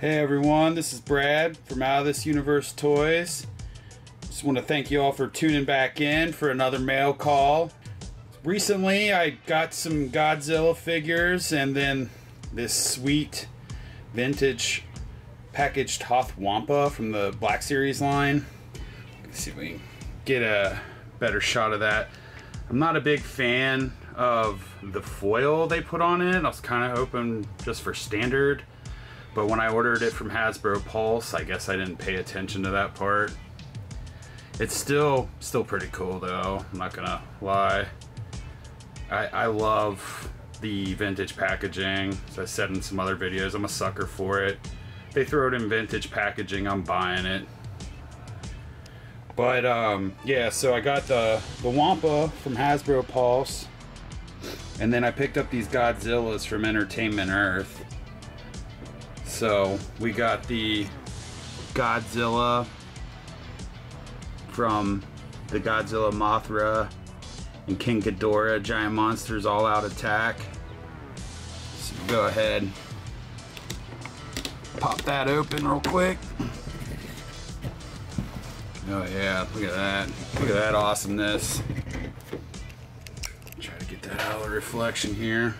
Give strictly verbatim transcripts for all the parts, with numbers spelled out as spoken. Hey everyone, this is Brad from Out of This Universe Toys. Just want to thank you all for tuning back in for another mail call. Recently I got some Godzilla figures and then this sweet vintage packaged Hoth Wampa from the Black Series line. Let's see if we can get a better shot of that. I'm not a big fan of the foil they put on it. I was kind of hoping just for standard. But when I ordered it from Hasbro Pulse, I guess I didn't pay attention to that part. It's still still pretty cool though, I'm not gonna lie. I, I love the vintage packaging. As I said in some other videos, I'm a sucker for it. If they throw it in vintage packaging, I'm buying it. But um, yeah, so I got the, the Wampa from Hasbro Pulse. And then I picked up these Godzillas from Entertainment Earth. So we got the Godzilla from the Godzilla Mothra and King Ghidorah Giant Monsters All-Out Attack. So go ahead, pop that open real quick. Oh yeah, look at that. Look at that awesomeness. Try to get that out of the reflection here.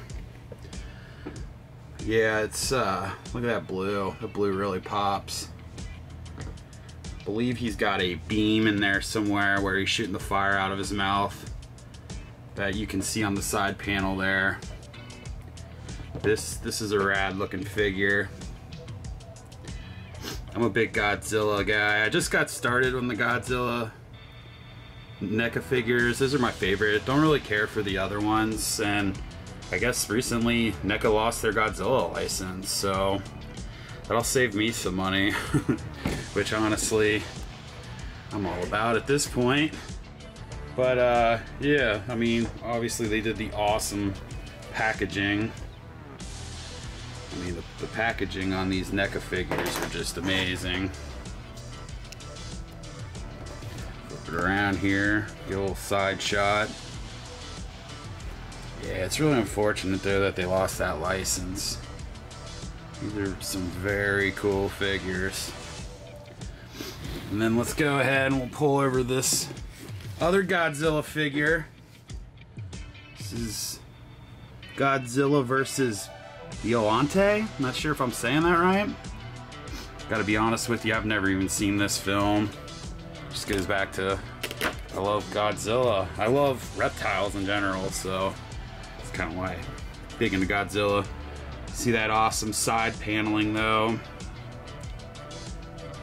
Yeah, it's, uh, look at that blue. The blue really pops. I believe he's got a beam in there somewhere where he's shooting the fire out of his mouth that you can see on the side panel there. This, this is a rad looking figure. I'm a big Godzilla guy. I just got started on the Godzilla NECA figures. Those are my favorite. Don't really care for the other ones, and I guess recently NECA lost their Godzilla license, so that'll save me some money, which honestly I'm all about at this point. But uh, yeah, I mean, obviously they did the awesome packaging. I mean, the, the packaging on these NECA figures are just amazing. Flip it around here, get a little side shot. Yeah, it's really unfortunate though that they lost that license. These are some very cool figures. And then let's go ahead and we'll pull over this other Godzilla figure. This is Godzilla versus Biollante. Not sure if I'm saying that right. Gotta be honest with you, I've never even seen this film. Just goes back to, I love Godzilla. I love reptiles in general, so kind of why I'm big into Godzilla. See that awesome side paneling though?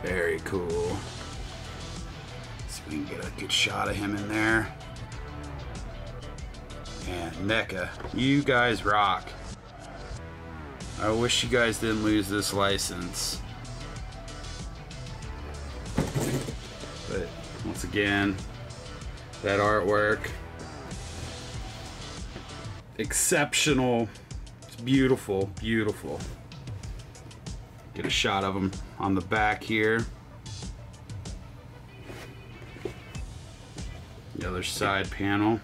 Very cool. So we can get a good shot of him in there. And NECA, you guys rock. I wish you guys didn't lose this license. But once again, that artwork. Exceptional. It's beautiful, beautiful. Get a shot of him on the back here. The other side panel.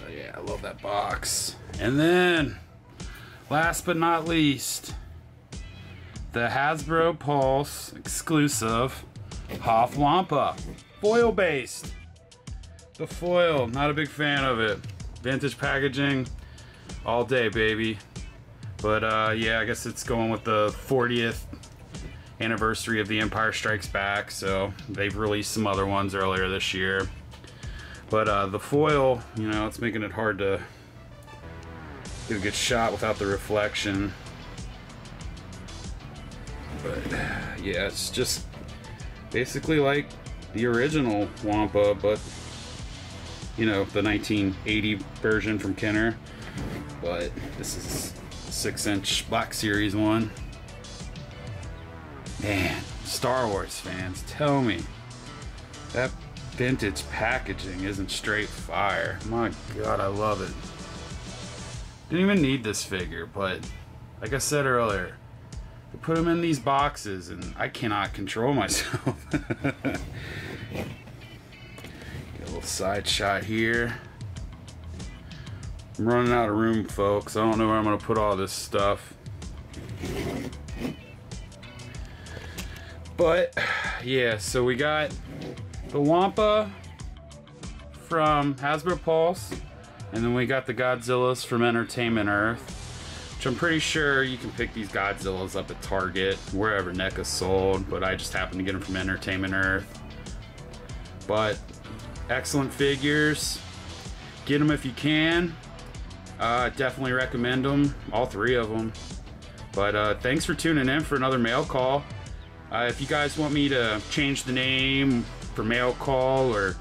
Oh yeah, I love that box. And then, last but not least, the Hasbro Pulse exclusive Hoth Wampa, foil based. The foil, not a big fan of it. Vintage packaging all day, baby. But uh, yeah, I guess it's going with the fortieth anniversary of the Empire Strikes Back, so they've released some other ones earlier this year. But uh, the foil, you know, it's making it hard to get a good shot without the reflection. But yeah, it's just basically like the original Wampa, but you know, the nineteen eighty version from Kenner. But this is six inch Black Series one. Man, Star Wars fans, tell me that vintage packaging isn't straight fire. My God, I love it. Didn't even need this figure, but like I said earlier, I put them in these boxes and I cannot control myself. Get a little side shot here. I'm running out of room, folks. I don't know where I'm going to put all this stuff. But, yeah, so we got the Wampa from Hasbro Pulse, and then we got the Godzillas from Entertainment Earth, which I'm pretty sure you can pick these Godzillas up at Target, wherever NECA sold, but I just happened to get them from Entertainment Earth. But, excellent figures. Get them if you can. Uh, definitely recommend them, all three of them. But uh, thanks for tuning in for another Mail Call. Uh, if you guys want me to change the name for Mail Call or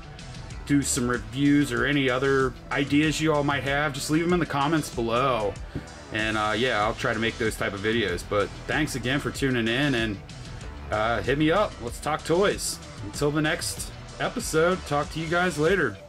do some reviews or any other ideas you all might have, just leave them in the comments below. And uh, yeah, I'll try to make those type of videos. But thanks again for tuning in, and uh, hit me up. Let's talk toys. Until the next episode, talk to you guys later.